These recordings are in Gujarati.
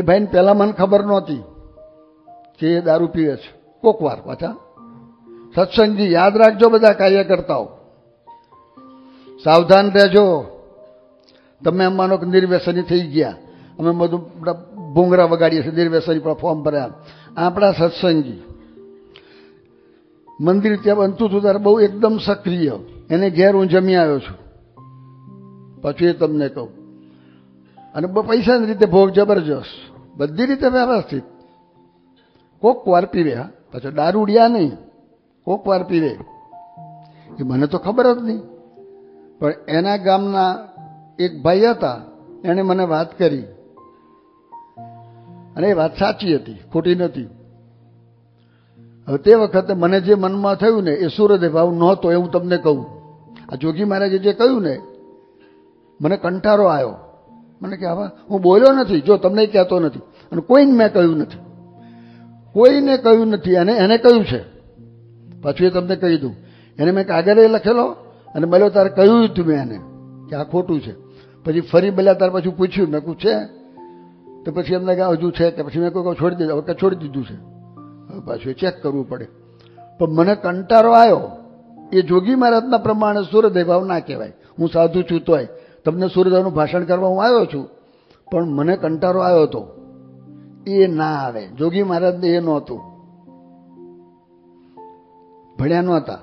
એ ભાઈને પહેલા મને ખબર નહોતી કે એ દારૂ પીવે છે. કોક વાર પાછા સત્સંગજી યાદ રાખજો, બધા કાર્યકર્તાઓ સાવધાન રહેજો. તમે એમ માનો કે નિર્વ્યસની થઈ ગયા, અમે બધું ભૂંગરા વગાડીએ છીએ, નિર્વ્યસની પર ફોર્મ ભર્યા. આપણા સત્સંગી મંદિર ત્યાં બનતું હતું ત્યારે બહુ એકદમ સક્રિય, એને ઘેર હું જમી આવ્યો છું, પછી એ તમને કહું, અને પૈસાની રીતે ભોગ જબરજસ્ત, બધી રીતે વ્યવસ્થિત. કોક વાર પીવે, પાછો દારૂડિયા નહીં, કોક વાર પીવે. એ મને તો ખબર જ નહીં, પણ એના ગામના એક ભાઈ હતા, એણે મને વાત કરી, અને એ વાત સાચી હતી, ખોટી નથી. હવે તે વખતે મને જે મનમાં થયું ને એ સૂર દેભાવ નહોતો, એ હું તમને કહું. આ જોગી મહારાજે જે કહ્યું ને, મને કંટારો આવ્યો. મને કે આવા હું બોલ્યો નથી, જો તમને કહેતો નથી, અને કોઈને મેં કહ્યું નથી, કોઈને કહ્યું નથી, અને એને કહ્યું છે. પાછું એ તમને કહી દઉં, એને મેં કાગળે લખેલો અને બોલ્યો, તારે કહ્યું હતું મેં એને કે આ ખોટું છે. પછી ફરી બોલ્યા, તાર પાછું પૂછ્યું, મેં પૂછે તો પછી એમને કે હજુ છે, કે પછી મેં કોઈ છોડી દીધું, હવે કંઈ છોડી દીધું છે, હવે પાછું ચેક કરવું પડે. પણ મને કંટારો આવ્યો. એ જોગી મહારાજના પ્રમાણે સૂર દેભાવ ના કહેવાય. હું સાધુ છું તોય તમને સૂર્યદેવનું ભાષણ કરવા હું આવ્યો છું, પણ મને કંટારો આવ્યો હતો, એ ના આવે. જોગી મહારાજને એ નહોતું, ભણ્યા નહોતા,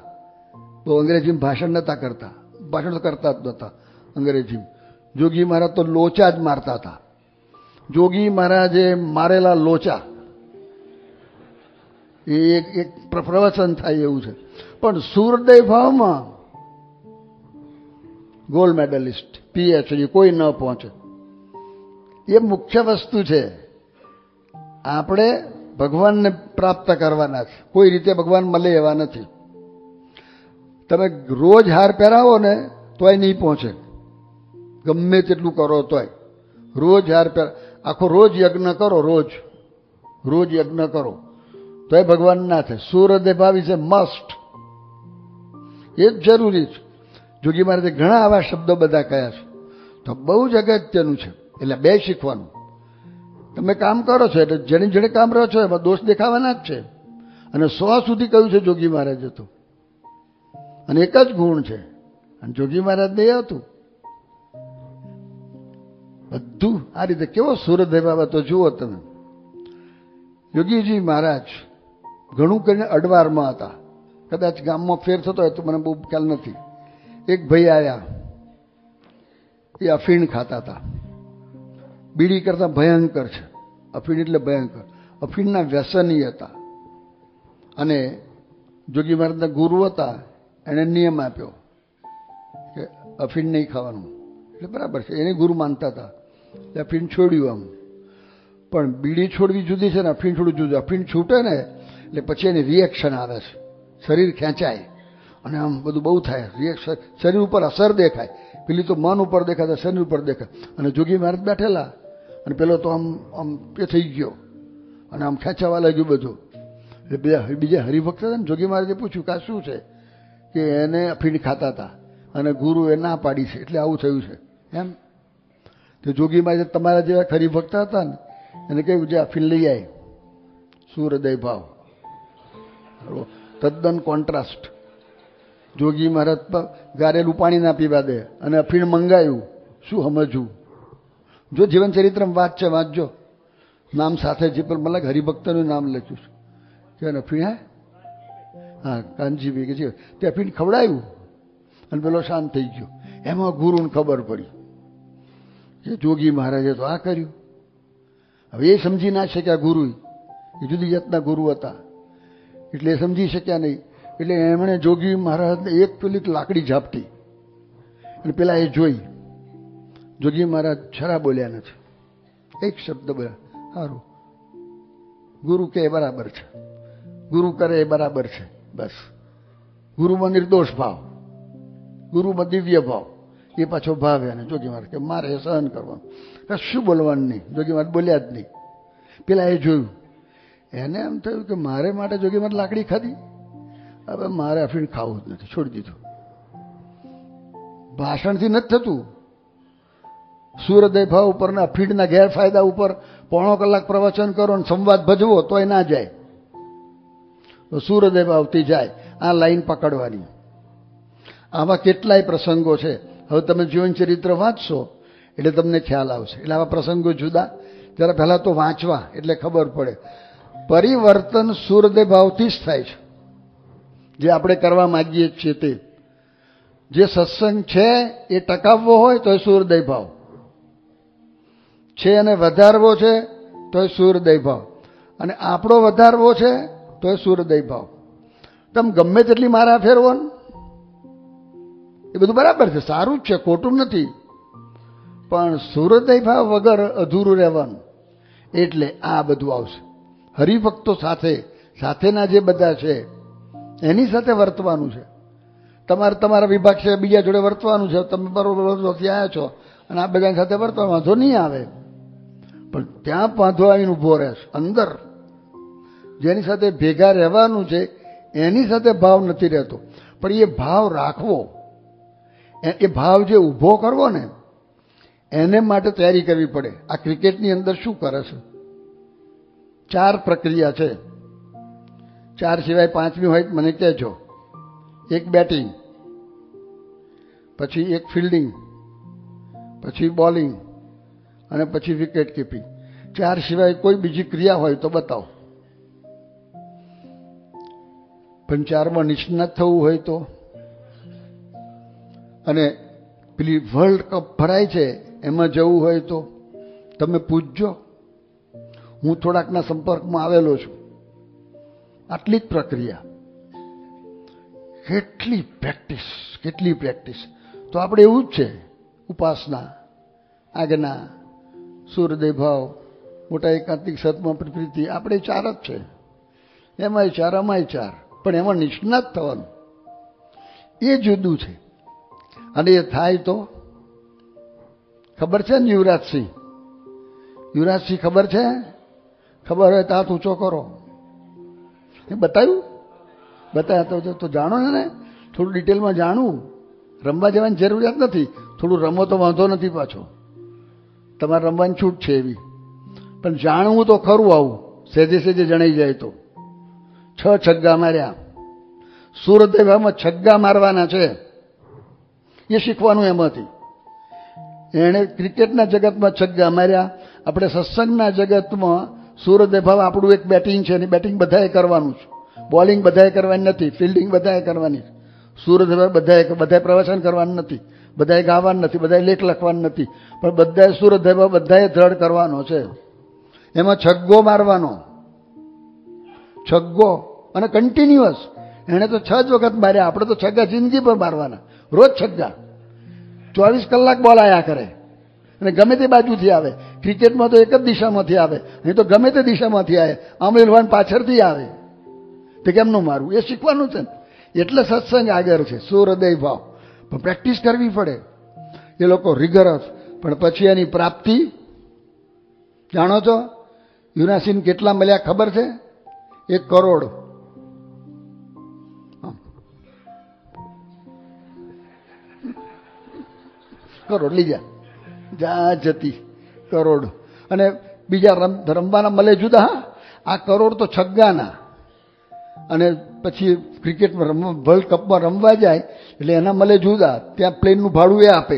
તો અંગ્રેજીમાં ભાષણ નહોતા કરતા, ભાષણ તો કરતા જ નહોતા અંગ્રેજીમાં. જોગી મહારાજ તો લોચા જ મારતા હતા. જોગી મહારાજે મારેલા લોચા, એ એક પ્રવચન થાય એવું છે. પણ સૂર્યદેવમાં ગોલ્ડ મેડલિસ્ટ, પીએચડી કોઈ ન પહોંચે, એ મુખ્ય વસ્તુ છે. આપણે ભગવાનને પ્રાપ્ત કરવાના છે, કોઈ રીતે ભગવાન મળે એવા નથી. તમે રોજ હાર પહેરાવો ને તોય નહીં પહોંચે, ગમે તેટલું કરો તોય. રોજ હાર આખો રોજ યજ્ઞ કરો, રોજ યજ્ઞ કરો તોય ભગવાન ના થાય. સૂર્યદેવ છે મસ્ટ, એ જ જરૂરી છે. જોગી મહારાજે ઘણા આવા શબ્દો બધા કયા છે, તો બહુ જ અગત્યનું છે. એટલે બે શીખવાનું, તમે કામ કરો છો એટલે જેને જેને કામ રહ્યો છો એમાં દોષ દેખાવાના જ છે. અને 100 સુધી કહ્યું છે જોગી મહારાજે તો, અને એક જ ગુણ છે. અને જોગી મહારાજને એ હતું બધું આ રીતે. કેવો સૂર્યદેવ હતો, જુઓ તમે. યોગીજી મહારાજ ઘણું કરીને અડવારમાં હતા, કદાચ ગામમાં ફેર થતો હોય તો મને બહુ ખ્યાલ નથી. એક ભાઈ આવ્યા, એ અફીણ ખાતા હતા, બીડી કરતા ભયંકર છે, અફીણ એટલે ભયંકર, અફીણના વ્યસની હતા. અને જોગી મહારાજના ગુરુ હતા, એણે નિયમ આપ્યો કે અફીણ નહીં ખાવાનું, એટલે બરાબર છે, એને ગુરુ માનતા હતા. એટલે અફીણ છોડ્યું. આમ પણ બીડી છોડવી જુદી છે ને અફીણ છોડવું જુદું. અફીણ છૂટે ને એટલે પછી એને રિએક્શન આવે છે, શરીર ખેંચાય અને આમ બધું બહુ થાય, રિએક્શન, શરીર ઉપર અસર દેખાય. પેલી તો મન ઉપર દેખાતા, શરીર ઉપર દેખાય. અને જોગી મહારાજ બેઠેલા, અને પેલો તો આમ આમ એ થઈ ગયો, અને આમ ખેંચાવા લાગ્યું બધું. એટલે બીજા હરિભક્ત હતા ને, જોગી મહારાજે પૂછ્યું કે આ શું છે, કે એને અફીણ ખાતા હતા અને ગુરુએ ના પાડી છે એટલે આવું થયું છે એમ. તો જોગી મહારાજે તમારા જેવા હરિભક્ત હતા ને એને કહ્યું, જે અફીણ લઈ આવી. સૂર્યદેવ ભાવ તદ્દન કોન્ટ્રાસ્ટ. જોગી મહારાજ પર ગારેલું પાણી ના પીવા દે, અને અફીણ મંગાયું. શું સમજવું? જો જીવનચરિત્રમાં વાત છે, વાંચજો, નામ સાથે જે પર મલક હરિભક્તનું નામ લખ્યું છે કે અફીણ. હા, કાનજીભાઈ કે છે તે અફીણ ખવડાયું, અને પેલો શાંત થઈ ગયો. એમાં ગુરુને ખબર પડી કે જોગી મહારાજે તો આ કર્યું. હવે એ સમજી ના શક્યા ગુરુ, એ જુદી જાતના ગુરુ હતા એટલે એ સમજી શક્યા નહીં. એટલે એમણે જોગી મહારાજને એક પેલી લાકડી ઝાપટી, અને પેલા એ જોઈ. જોગી મહારાજ છરા બોલ્યા નથી, એક શબ્દ બોલ્યા. સારું, ગુરુ કે બરાબર છે, ગુરુ કરે એ બરાબર છે, બસ. ગુરુમાં નિર્દોષ ભાવ, ગુરુમાં દિવ્ય ભાવ, એ પાછો ભાવ. એને જોગી મહારાજ કે મારે સહન કરવાનું, કશું બોલવાનું નહીં. જોગી મહારાજ બોલ્યા જ નહીં. પેલા એ જોયું, એને એમ થયું કે મારે માટે જોગી મહારાજ લાકડી ખાધી, હવે મારે અફીણ ખાવું જ નથી, છોડી દીધું. ભાષણથી નથી થતું, સૂર્ય દેવા ઉપરના ફીડના ગેરફાયદા ઉપર પોણો કલાક પ્રવચન કરો અને સંવાદ ભજવો તોય ના જાય, તો સૂર્ય દેવા આવતી જાય. આ લાઈન પકડવાની. આવા કેટલાય પ્રસંગો છે. હવે તમે જીવન ચરિત્ર વાંચશો એટલે તમને ખ્યાલ આવશે. એટલે આવા પ્રસંગો જુદા જરા પહેલાં તો વાંચવા એટલે ખબર પડે. પરિવર્તન સૂર્યોદય ભાવથી જ થાય છે, જે આપણે કરવા માગીએ છીએ તે. જે સત્સંગ છે એ ટકાવવો હોય તો એ સૂર્યોદય ભાવ છે, અને વધારવો છે તો એ સૂર્યોદય ભાવ, અને આપણો વધારવો છે તો એ સૂર્યોદય ભાવ. તમે ગમે તેટલી મારા ફેરવો ને એ બધું બરાબર છે, સારું જ છે, ખોટું નથી, પણ સૂર્યોદય ભાવ વગર અધૂરું રહેવાનું. એટલે આ બધું આવશે. હરિભક્તો સાથે સાથેના જે બધા છે એની સાથે વર્તવાનું છે. તમારે તમારા વિભાગ છે, બીજા જોડે વર્તવાનું છે. તમે બરોબર ત્યાંથી આવ્યા છો અને આ બધાની સાથે વર્તવાનું, વાંધો નહીં આવે, પણ ત્યાં વાંધો આવીને ઊભો રહેશે. અંદર જેની સાથે ભેગા રહેવાનું છે એની સાથે ભાવ નથી રહેતો, પણ એ ભાવ રાખવો, એ ભાવ જે ઊભો કરવો ને એને માટે તૈયારી કરવી પડે. આ ક્રિકેટની અંદર શું કરે છે? 4 પ્રક્રિયા છે. 4 સિવાય 5મી હોય મને કહેજો. 1 બેટિંગ, પછી 1 ફિલ્ડિંગ, પછી બોલિંગ, અને પછી વિકેટ કીપિંગ. 4 સિવાય કોઈ બીજી ક્રિયા હોય તો બતાવો. પણ 4માં નિષ્ણાત થવું હોય તો, અને પેલી વર્લ્ડ કપ ભરાય છે એમાં જવું હોય તો તમે પૂછજો. હું થોડાકના સંપર્કમાં આવેલો છું. આટલી જ પ્રક્રિયા, કેટલી પ્રેક્ટિસ, કેટલી પ્રેક્ટિસ. તો આપણે એવું જ છે. ઉપાસના, આજ્ઞા, સૂર્યદેભાવ, મોટા એકાંતિક સત્માં પ્રકૃતિ, આપણે 4 જ છે. એમાંય 4, આમાંય 4, પણ એમાં નિષ્ણાત થવાનું એ જુદું છે. અને એ થાય તો ખબર છે ને યુવરાજસિંહ, યુવરાજસિંહ ખબર છે? ખબર હોય તો હાથ ઊંચો કરો. એ બતાવ્યું, બતાવ્યા તો જાણો ને, થોડું ડિટેલમાં જાણવું. રમવા જવાની જરૂરિયાત નથી. થોડું રમો તો વાંધો નથી, પાછો તમારે રમવાની છૂટ છે એવી, પણ જાણવું તો ખરું. આવું સહેજે સહેજે જણાઈ જાય તો 6 છગ્ગા માર્યા. સૂર્યદેવામાં 6 મારવાના છે, એ શીખવાનું એમાંથી. એણે ક્રિકેટના જગતમાં 6 માર્યા, આપણે સત્સંગના જગતમાં સૂર્યદેભાવ આપણું એક બેટિંગ છે, અને બેટિંગ બધાએ કરવાનું છે, બોલિંગ બધાએ કરવાની નથી, ફિલ્ડિંગ બધાએ કરવાની છે. સૂર્યદેભાવ બધાએ પ્રવચન કરવાનું નથી, બધાએ ગાવાનું નથી, બધાએ લેખ લખવાનું નથી, પણ બધાએ સૂર્યદેભાવ બધાએ દ્રઢ કરવાનો છે. એમાં 6 મારવાનો, 6, અને કન્ટિન્યુઅસ. એણે તો 6 જ વખત માર્યા, આપણે તો 6 જિંદગી પર મારવાના, રોજ 6. 24 કલાક બોલ આયા કરે, અને ગમે તે બાજુથી આવે. ક્રિકેટમાં તો એક જ દિશામાંથી આવે, એ તો ગમે તે દિશામાંથી આવે. આમ એલવાન પાછળથી આવે, તે કેમનું મારવું એ શીખવાનું છે ને. એટલે સત્સંગ આગળ છે, સૂર્યોદય ભાવ, પણ પ્રેક્ટિસ કરવી પડે. એ લોકો રિગરસ, પણ પછી એની પ્રાપ્તિ જાણો છો. યુવરાજસિંહ કેટલા મળ્યા ખબર છે? 1 કરોડ. કરોડ લીધા, જા જતી કરોડ. અને બીજા રમવાના મળે જુદા. હા, આ કરોડ તો 6ના. અને પછી ક્રિકેટમાં વર્લ્ડ કપમાં રમવા જાય એટલે એના મળે જુદા. ત્યાં પ્લેનનું ભાડું એ આપે,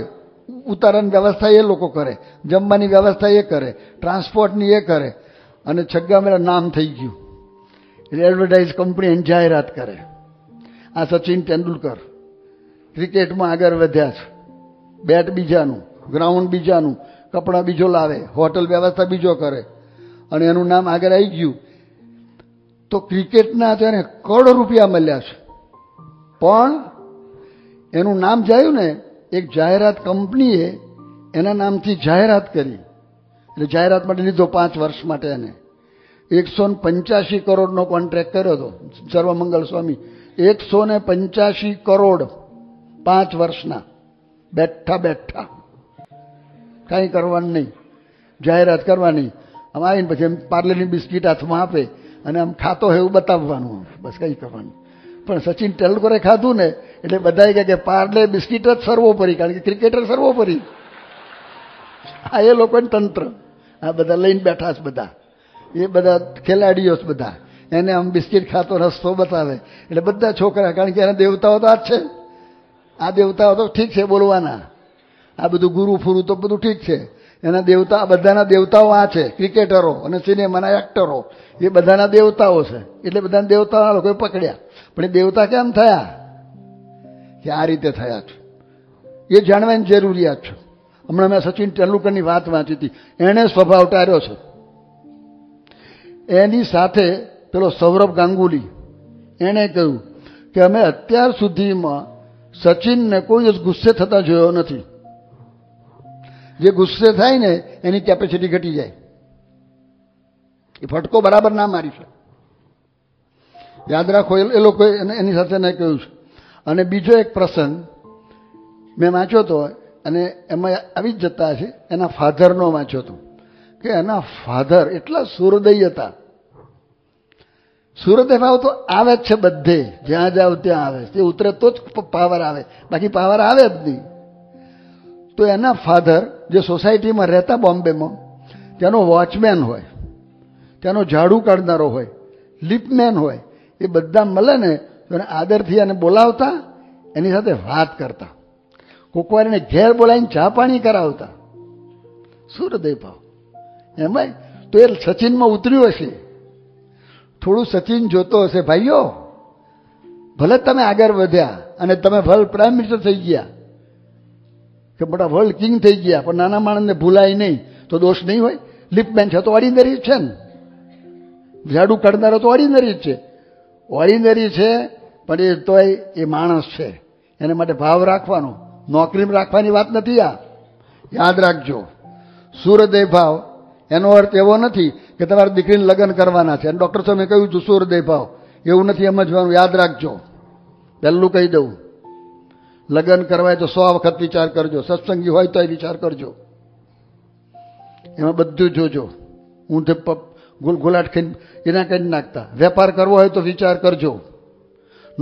ઉતારાની વ્યવસ્થા એ લોકો કરે, જમવાની વ્યવસ્થા એ કરે, ટ્રાન્સપોર્ટની એ કરે. અને 6 મારા નામ થઈ ગયું એટલે એડવર્ટાઇઝ કંપની એની જાહેરાત કરે. આ સચિન તેંડુલકર ક્રિકેટમાં આગળ વધ્યા છે. બેટ બીજાનું, ગ્રાઉન્ડ બીજાનું, કપડાં બીજો લાવે, હોટલ વ્યવસ્થા બીજો કરે, અને એનું નામ આગળ આવી ગયું. તો ક્રિકેટના તેને કરોડો રૂપિયા મળ્યા છે, પણ એનું નામ જાયું ને. એક જાહેરાત કંપનીએ એના નામથી જાહેરાત કરી, એટલે જાહેરાત માટે લીધો 5 વર્ષ માટે. એને 185 કરોડનો કોન્ટ્રાક્ટ કર્યો હતો સર્વમંગલ સ્વામી. 185 કરોડ 5 વર્ષના, બેઠા બેઠા કાંઈ કરવાનું નહીં, જાહેરાત કરવાની. આમ આવીને પછી એમ પાર્લેની બિસ્કીટ હાથમાં આપે અને આમ ખાતો હોય એવું બતાવવાનું, બસ કંઈ કરવાનું. પણ સચિન તેંડુલકરે ખાધું ને એટલે બધાએ કહે કે પાર્લે બિસ્કીટ જ સર્વોપરી, કારણ કે ક્રિકેટર સર્વોપરી. આ એ લોકોને તંત્ર, આ બધા લઈને બેઠા છે, બધા એ બધા ખેલાડીઓ છે, બધા એને આમ બિસ્કિટ ખાતો રસ્તો બતાવે એટલે બધા છોકરા, કારણ કે એના દેવતાઓ તો આ જ છે. આ દેવતાઓ તો ઠીક છે બોલવાના, આ બધું ગુરુ ફુરુ તો બધું ઠીક છે, એના દેવતા બધાના દેવતાઓ આ છે. ક્રિકેટરો અને સિનેમાના એક્ટરો એ બધાના દેવતાઓ છે, એટલે બધાના દેવતાઓના લોકોએ પકડ્યા. પણ એ દેવતા કેમ થયા કે આ રીતે થયા છે એ જાણવાની જરૂરિયાત છે. હમણાં મેં સચિન તેંડુલકરની વાત વાંચી હતી, એણે સ્વભાવ ટાર્યો છે. એની સાથે પેલો સૌરવ ગાંગુલી, એણે કહ્યું કે અમે અત્યાર સુધીમાં સચિનને કોઈ જ ગુસ્સે થતા જોયો નથી. જે ગુસ્સે થાય ને એની કેપેસિટી ઘટી જાય. એ ફટકો બરાબર ના મારી છે, યાદ રાખો. એ લોકોએ એની સાથે ન કહ્યું છે. અને બીજો એક પ્રસંગ મેં વાંચ્યો હતો, અને એમાં આવી જ જતા છે, એના ફાધરનો વાંચ્યો હતો કે એના ફાધર એટલા સૂર્યોદય હતા. સૂર્યદેવ તો આવે જ છે બધે, જ્યાં જાવ ત્યાં આવે છે, તે ઉતરે તો જ પાવર આવે, બાકી પાવર આવે જ નહીં. તો એના ફાધર જે સોસાયટીમાં રહેતા બોમ્બેમાં, ત્યાંનો વોચમેન હોય, ત્યાંનો ઝાડુ કાઢનારો હોય, લિફ્ટમેન હોય, એ બધા મળે ને તો એને આદરથી એને બોલાવતા, એની સાથે વાત કરતા, કોકવાર એને ઘેર બોલાવીને ચા પાણી કરાવતા. સૂર્યદેવ ભાવ એમાંય તો એ સચિનમાં ઉતર્યું હશે, થોડું સચિન જોતો હશે. ભાઈઓ, ભલે તમે આગળ વધ્યા અને તમે ભલે પ્રાઇમ મિનિસ્ટર થઈ ગયા કે મોટા વર્લ્ડ કિંગ થઈ ગયા, પણ નાના માણસને ભૂલાય નહીં તો દોષ નહીં હોય. લિફ્ટમેન છે તો ઓર્ડિનરી જ છે ને, ઝાડુ કાઢનારો તો ઓર્ડિનરી જ છે. ઓર્ડિનરી છે પણ એ તોય એ માણસ છે, એને માટે ભાવ રાખવાનો, નોકરીમાં રાખવાની વાત નથી. આ યાદ રાખજો. સૂર્યોદય ભાવ એનો અર્થ એવો નથી કે તમારા દીકરીને લગ્ન કરવાના છે. અને ડૉક્ટર સાહેબે કહ્યું છું સૂર્યોદય ભાવ એવું નથી સમજવાનું, યાદ રાખજો. પહેલું કહી દઉં, લગ્ન કરવાય તો 100 વખત વિચાર કરજો, સત્સંગી હોય તો એ વિચાર કરજો, એમાં બધું જોજો. હું તે ગુલગુલાટ ખાઈને એના કાઢી નાખતા. વેપાર કરવો હોય તો વિચાર કરજો,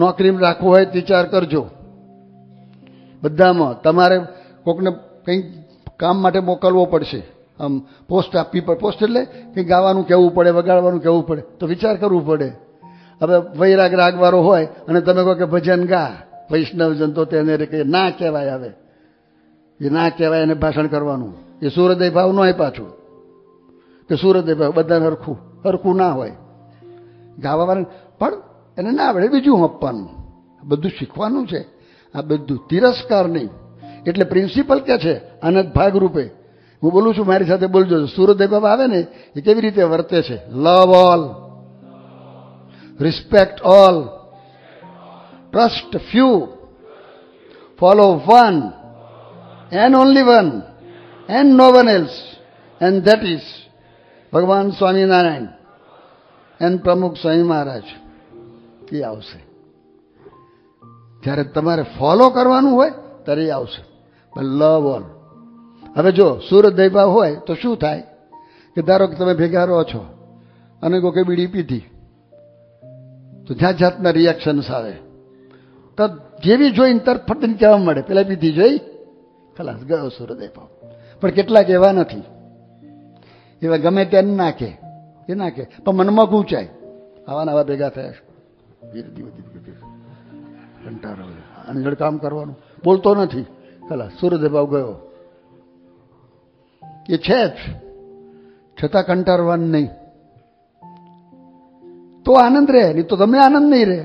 નોકરીમાં રાખવું હોય તો વિચાર કરજો. બધામાં તમારે કોઈકને કંઈક કામ માટે મોકલવો પડશે, આમ પોસ્ટ આપવી પડે, પોસ્ટ એટલે કંઈક ગાવાનું કહેવું પડે, વગાડવાનું કહેવું પડે, તો વિચાર કરવું પડે. હવે વૈરાગ રાગવાળો હોય અને તમે કહો કે ભજન ગા, વૈષ્ણવજન તો તેને કે ના કહેવાય, આવે એ ના કહેવાય એને ભાષણ કરવાનું. એ સૂર્યોદય ભાવ ન હોય પાછું, કે સૂર્યોદય ભાવ બધાને હરખું હરખું ના હોય. ગાવાવાળાને પણ એને ના આવડે, બીજું આપવાનું, બધું શીખવાનું છે. આ બધું તિરસ્કાર નહીં. એટલે પ્રિન્સિપલ કે છે આના ભાગરૂપે હું બોલું છું, મારી સાથે બોલજો. સૂર્યોદય ભાવ આવે ને એ કેવી રીતે વર્તે છે? Love all, respect all, trust few, follow one and only one and no one else, and that is Bhagwan Swami Narayan and Pramukh Swami Maharaj. એ આવશે જ્યારે તમારે ફોલો કરવાનું હોય ત્યારે એ આવશે. પણ લવ ઓલ. હવે જો સૂર્યોદય ભાવ હોય તો શું થાય કે ધારો કે તમે ભેગા રહો છો અને કોકે બીડી પીધી તો જાત જાતના રિએક્શન્સ આવે. તો જેવી જોઈને તરત ફટને કહેવા મળે પેલા બીધી જોઈ ખલાસ ગયો સૂર્યોદય ભાવ. પણ કેટલાક એવા નથી, એવા ગમે ત્યાં નાખે એ નાખે, પણ મનમાં ગૂંચાય આવા નવા ભેગા થયા કંટાળો અને જડ કામ કરવાનું બોલતો નથી. ખલાસ સૂર્યોદય ભાવ ગયો. એ છે જ, છતાં કંટાળવાનું નહીં તો આનંદ રહે, નહીં તો તમે આનંદ નહીં રહે.